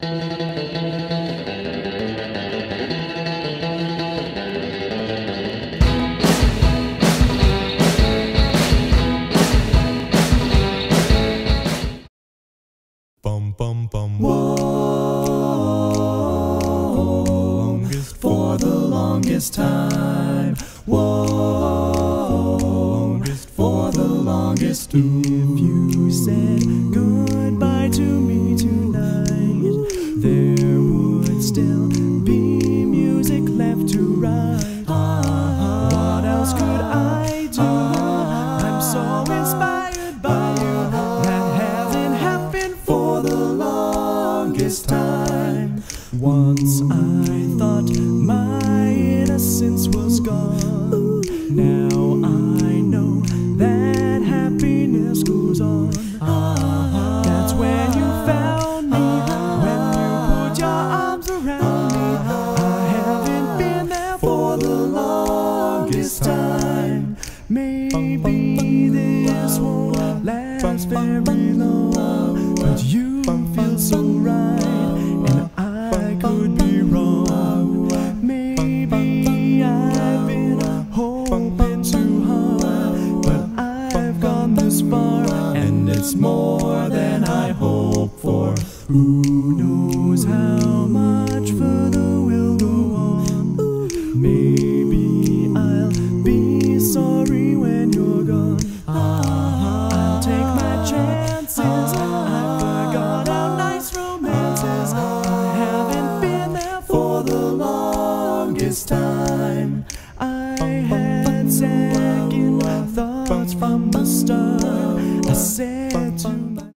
Bum bum bum. Whoa, longest for the longest time. Whoa, longest for the longest. If you said goodbye to me tonight, there would still be music left to write. What else could I do? I'm so inspired by you. Time. Once I thought my innocence was gone. Ooh. Now I know that happiness goes on. That's when you found me, when you put your arms around me. I haven't been there for the longest time. Maybe this won't last very long, but you feel so right. It's more than I hope for. Who knows how